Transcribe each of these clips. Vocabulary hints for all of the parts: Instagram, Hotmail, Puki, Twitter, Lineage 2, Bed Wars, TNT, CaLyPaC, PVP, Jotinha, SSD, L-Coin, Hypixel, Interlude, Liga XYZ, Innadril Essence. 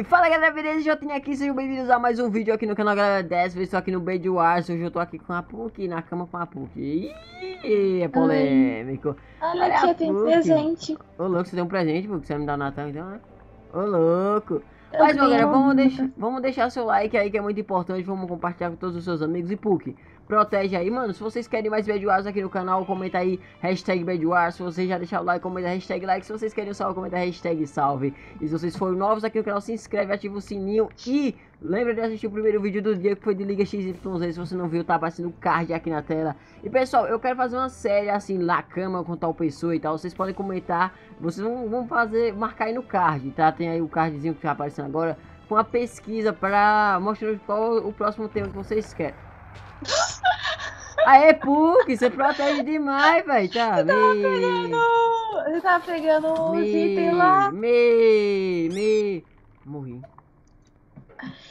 E fala galera, beleza? Jotinha aqui, sejam bem-vindos a mais um vídeo aqui no canal, galera. Dessa vez estou aqui no Bed Wars. Hoje eu tô aqui com a Puki, na cama com a Puki. Ih, é polêmico. Olha que eu tenho presente. Ô louco, você deu um presente, Puki? Você vai me dar o Natal então, né? Ô louco. Mas galera, vamos deixar seu like aí, que é muito importante. Vamos compartilhar com todos os seus amigos. E Puki, protege aí, mano. Se vocês querem mais Bed Wars aqui no canal, comenta aí hashtag Bed Wars. Se vocês já deixaram o like, comenta hashtag like. Se vocês querem o salve, comenta hashtag salve. E se vocês forem novos aqui no canal, se inscreve, ativa o sininho. E lembra de assistir o primeiro vídeo do dia, que foi de Liga XYZ. Se você não viu, tá aparecendo o card aqui na tela. E pessoal, eu quero fazer uma série assim, na cama com tal pessoa e tal. Vocês podem comentar, vocês vão fazer, marcar aí no card, tá? Tem aí o cardzinho que tá aparecendo agora, com a pesquisa pra mostrar qual o próximo tema que vocês querem. Aê, Puki, você protege demais, velho. Tá, você tava pegando os itens lá. Morri.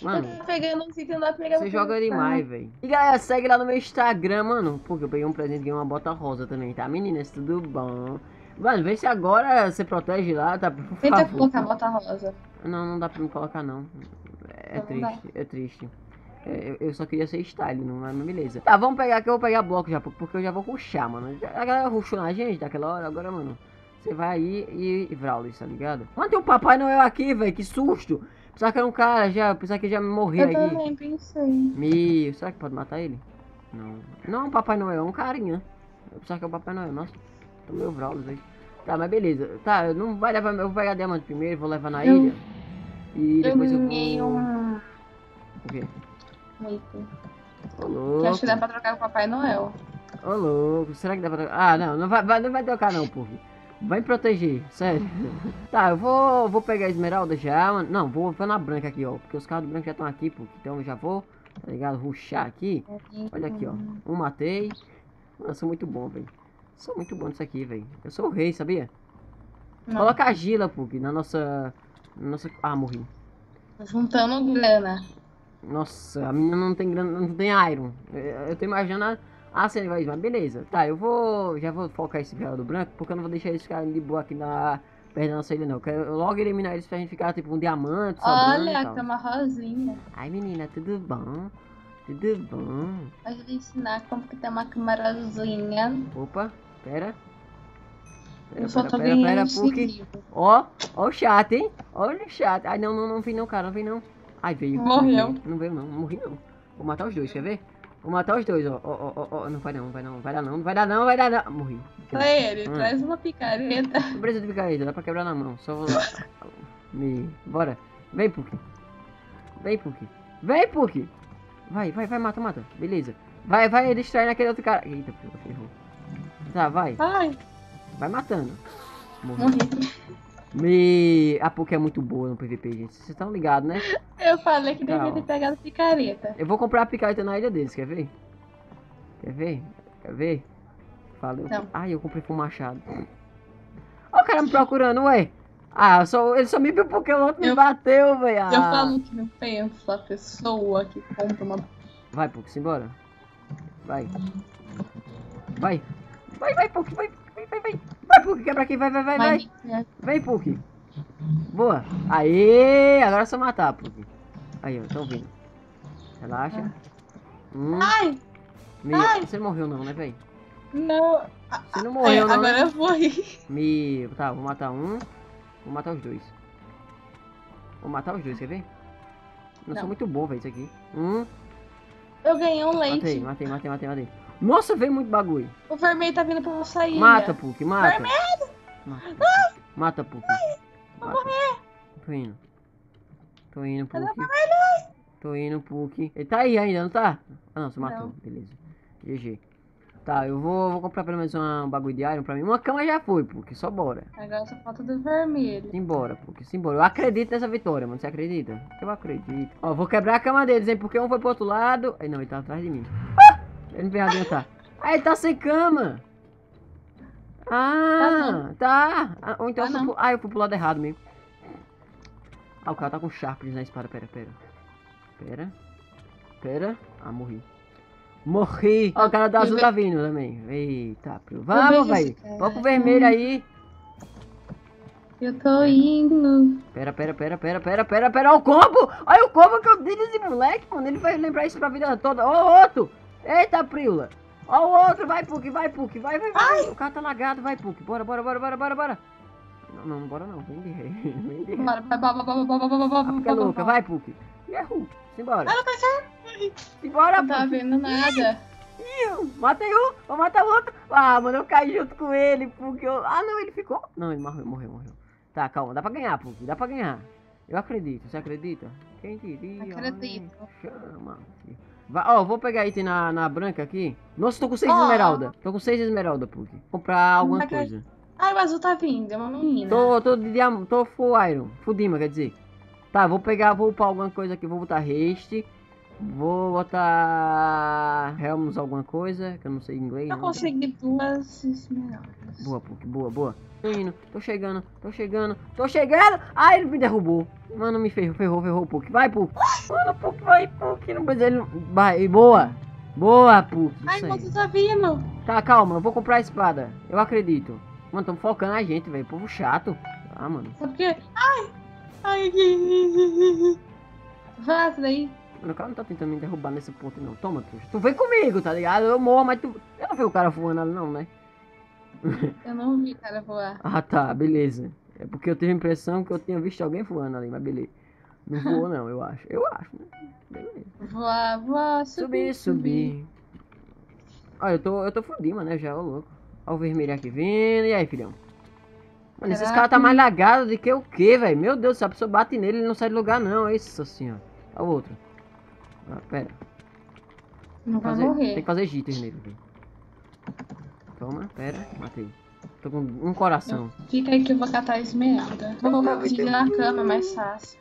Mano, eu tava pegando os itens lá, pegando. Você joga demais, velho. E galera, segue lá no meu Instagram, mano. Porque eu peguei um presente, ganhei uma bota rosa também, tá? Meninas, tudo bom? Mano, vê se agora você protege lá, tá? Tenta colocar a bota rosa. Não, não dá pra me colocar, não. É triste, é triste. Eu só queria ser style, não é? Beleza. Tá, vamos pegar aqui, eu vou pegar bloco já, porque eu já vou ruxar, mano. A galera ruxou na gente daquela hora, agora, mano. Você vai aí e Vraulis, tá ligado? Mano, tem um Papai Noel aqui, velho, que susto. Pensava que era um cara, pensava que já me morreu aqui. Eu também pensei. Meu, será que pode matar ele? Não. Não é um Papai Noel, é um carinha. Eu pensava que é o Papai Noel, nossa. Tomei o Vraulis aí. Tá, mas beleza. Tá, não vai levar, eu vou pegar a diamante primeiro, vou levar na ilha. E depois eu vou... O quê? Louco. Acho que dá pra trocar com o Papai Noel. Ô louco, será que dá pra trocar? Ah, não, não vai trocar não, porra. Vai me proteger, sério. Tá, eu vou pegar a esmeralda já, mano. Não, vou na branca aqui, ó. Porque os carros brancos já estão aqui, porra. Então eu já vou, tá ligado? Ruxar aqui. Olha aqui, ó. Um matei. Mano, eu sou muito bom, velho. Sou muito bom nisso aqui, velho. Eu sou o rei, sabia? Não. Coloca a Gila, porra, na nossa... Ah, morri. Juntando grana. Nossa, a menina não tem grana, não tem iron. Eu tô imaginando a cena, mas beleza. Tá, eu vou. Já vou focar esse cara do branco, porque eu não vou deixar eles ficarem de boa aqui na perto da nossa ilha, não. Eu quero logo eliminar eles pra gente ficar tipo um diamante. Olha, a cama rosinha. Ai, menina, tudo bom? Tudo bom? Hoje eu vou ensinar como que tem uma cama rosinha. Opa, pera. Pera, Puki. Ó o chat, hein? Olha o chat. Ai, não vem não, cara, não vem não. Ai, veio. Morreu. Não veio, não. Morri, não. Vou matar os dois, quer ver? Vou matar os dois, ó. Ó. Não vai não, vai dar não. Morri. Ele, traz uma picareta. Não precisa de picareta, dá pra quebrar na mão. Só vou... Bora. Vem, Puki. Vem, Puki. Vai, mata. Beleza. Vai distrair naquele outro cara. Eita, ferrou. Tá, vai. Vai matando. Morri. A Puki é muito boa no PVP, gente. Vocês estão ligados, né? Eu falei que devia ter pegado picareta. Eu vou comprar a picareta na ilha deles, quer ver? Quer ver? Falei. Ai, eu comprei com o machado. Olha o cara me procurando, ué. Ah, ele só me viu porque o outro me bateu, velho. Eu falo que não penso a pessoa que compra uma... Vai, Puki, simbora. Vai, Puki, vai. Vai, Puki, quebra aqui, vai. Vem, Puki. Boa. Aê, agora é só matar, Puki. Aí, ó, tão vindo. Relaxa. Ai! Meu, você morreu não, né, velho? Não. Você não morreu não, agora né? Eu morri. Meu, tá, vou matar um. Vou matar os dois. Quer ver? Não. Sou muito bom, velho, isso aqui. Eu ganhei um leite. Matei. Nossa, veio muito bagulho. O vermelho tá vindo pra eu sair. Mata, Puki, mata. Vermelho! Mata, Puki. Vou morrer. Tô indo, Puki. Ele tá aí ainda, não tá? Ah, não, você matou. Beleza. GG. Tá, eu vou comprar pelo menos um bagulho de iron pra mim. Uma cama já foi, Puki. Só bora. Agora só falta do vermelho. Simbora, Puki. Eu acredito nessa vitória, mano. Você acredita? Eu acredito. Ó, vou quebrar a cama deles, hein? Porque um foi pro outro lado. Ai, não, ele tá atrás de mim. Ele não veio adiantar. Ah, ele tá sem cama. Ah, tá. Ou então eu fui pro lado errado mesmo. Ah, o cara tá com sharpness na espada. Pera. Ah, morri. Ó, o cara da azul tá vindo também. Eita, vamos, velho. Vamos pro vermelho aí. Eu tô indo. Pera, olha o combo! Olha o combo que eu dei nesse moleque, mano. Ele vai lembrar isso pra vida toda. Ó o outro! Eita, Priula! Ó o outro! Vai, Puck, vai, Puck, vai, vai, vai! O cara tá lagado, vai, Puck. Bora! Não, bora não. Vem de ré. Bora. A Puck é louca, vai, Puck. Yahoo! Simbora. Ela vai. Simbora, Puck. Não tá vendo nada. Matei um, vou matar o outro. Ah, mano, eu caí junto com ele, Puck. Ah, não, ele ficou. Não, ele morreu. Tá, calma, dá pra ganhar, Puck, dá pra ganhar. Eu acredito, você acredita? Quem diria? Acredito. Ai, chama. Ó, vou pegar item na branca aqui. Nossa, tô com 6 esmeralda. Tô com 6 esmeralda, Puck. Comprar alguma coisa. Ah, o azul tá vindo, é uma menina. Tô full iron, fudima, quer dizer. Tá, vou upar alguma coisa aqui, vou botar haste. Vou botar Helms alguma coisa, que eu não sei em inglês. Eu consegui 2 esmeraldas. Boa, Puck, boa. Tô indo, tô chegando. Ah, ele me derrubou. Mano, me ferrou, Puck. Vai, Puck. Mano, Puck, vai, Puck. Não precisa ele. Vai, boa, Puck. Ai, você tá vindo. Tá, calma, eu vou comprar a espada. Eu acredito. Mano, tão focando a gente, velho. Povo chato. Ah, mano. Sabe por quê? Ai. Vaza daí. Mano, o cara não tá tentando me derrubar nesse ponto, não. Toma, trouxa. Tu vem comigo, tá ligado? Eu morro, mas tu. Eu não vi o cara voando ali, não, né? Eu não vi o cara voar. Ah, tá, beleza. É porque eu tive a impressão que eu tinha visto alguém voando ali, mas beleza. Não voou, não, eu acho. Né? Beleza. Voar, subir. Olha, eu tô fudido, né? Já, ô louco. Olha o vermelho aqui vindo. E aí, filhão? Mano, esses caras tá mais lagados do que o quê, velho? Meu Deus, se a pessoa bate nele, ele não sai de lugar, não. É isso, assim, ó. Olha o outro. Ah, pera. Não vai morrer. Tem que fazer jitters nele. Toma, pera. Matei. Tô com um coração. Fica aí que eu vou catar esmeralda. Vou vigiar na cama, mais fácil.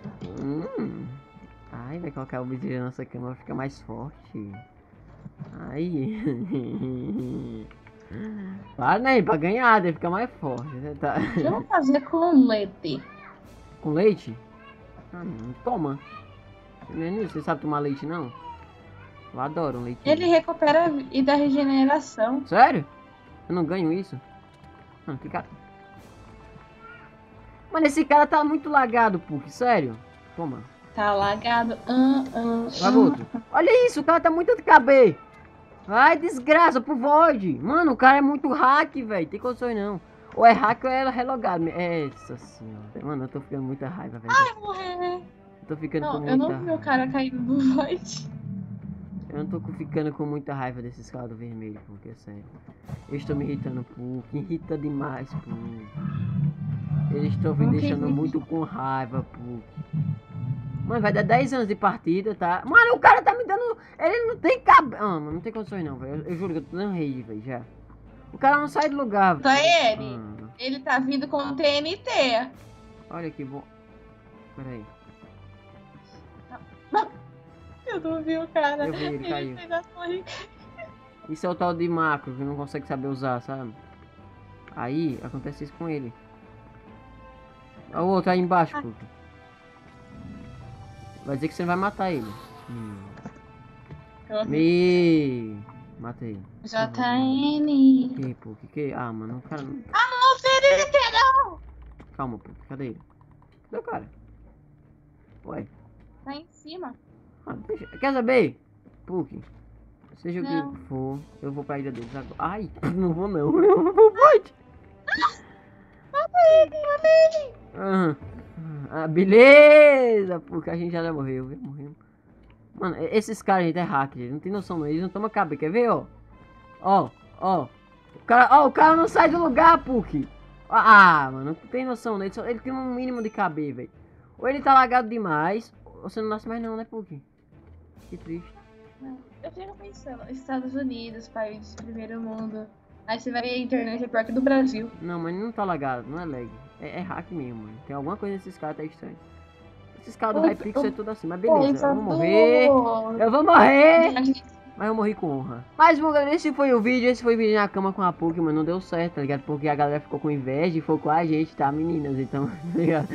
Ai, vai colocar o vigia na nossa cama, fica mais forte. Ai. Para, né? Pra ganhar, deve ficar mais forte. Tá. O que eu vou fazer com leite? Com leite? Ah, não. Toma. Você sabe tomar leite, não? Eu adoro leite. Ele recupera e dá regeneração. Sério? Eu não ganho isso? Mano, que cara... Mano, esse cara tá muito lagado, Puck. Sério? Toma. Tá lagado. Vai, outro. Olha isso, o cara tá muito de KB. Ai, desgraça, pro Void. Mano, o cara é muito hack, velho. Tem condições, não. Ou é hack ou é relogado. É, nossa senhora. Mano, eu tô ficando muita raiva, velho. Ai, morrer. Tô ficando não, com muita... eu não vi o cara caindo do Void. Eu não tô ficando com muita raiva desses caras do vermelho, porque é sério. Eles estão me irritando, Puck. Irrita demais, Puck. Eles estão me deixando muito com raiva, Puck. Mano, vai dar 10 anos de partida, tá? Mano, o cara tá me dando... Ele não tem cabelo... Ah, mano, não tem condições não, velho. Eu juro que eu tô dando rage, velho, já. O cara não sai do lugar, velho. Tá ele? Ah. Ele tá vindo com o TNT. Olha que bom. Pera aí. Eu não vi o cara. Eu vi, ele caiu. Isso é o tal de macro, que não consegue saber usar, sabe? Aí, acontece isso com ele. Olha o outro aí embaixo, Puck. Vai dizer que você vai matar ele. Matei. JN. Que, Puck, que? Ah, mano, o cara... Ah, não, não. Calma, Puck, cadê ele? Cadê o cara? Ué. Tá em cima. Ah, deixa... Quer saber? Puck, seja o que for, eu vou pra ilha deles agora. Ai, não vou não. Eu vou forte. Mata ele. Ah, beleza, Puck, a gente já morreu, viu? Morremos. Mano, esses caras, gente, é hack, gente. Não tem noção, não. Eles não tomam cabeça, quer ver, ó? Ó. O cara não sai do lugar, Puck. Ah, mano, não tem noção, né? Ele tem um mínimo de cabeça, velho. Ou ele tá lagado demais, ou você não nasce mais não, né, Puck? Que triste. Eu fico pensando, Estados Unidos, país de primeiro mundo. Aí você vai ver a internet é pior que do Brasil. Não, mas não tá lagado, não é lag. É hack mesmo, mano. Tem alguma coisa nesses caras, tá estranho. Esses caras do Hypixel é tudo assim, mas beleza. Eu vou morrer! Mas eu morri com honra. Mas, bom, galera, esse foi o vídeo na cama com a Puck, mas não deu certo, tá ligado? Porque a galera ficou com inveja e focou a gente, tá, meninas? Então, tá ligado?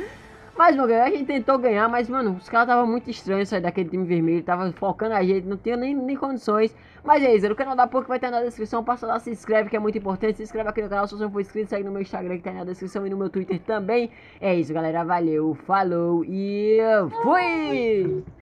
Mas, meu galera, a gente tentou ganhar, mas, mano, os caras estavam muito estranhos sair daquele time vermelho. Tava focando a gente, não tinha nem condições. Mas é isso, o canal da Poké vai estar na descrição. Passa lá, se inscreve, que é muito importante. Se inscreve aqui no canal se você não for inscrito. Segue no meu Instagram, que tá aí na descrição, e no meu Twitter também. É isso, galera, valeu, falou e fui!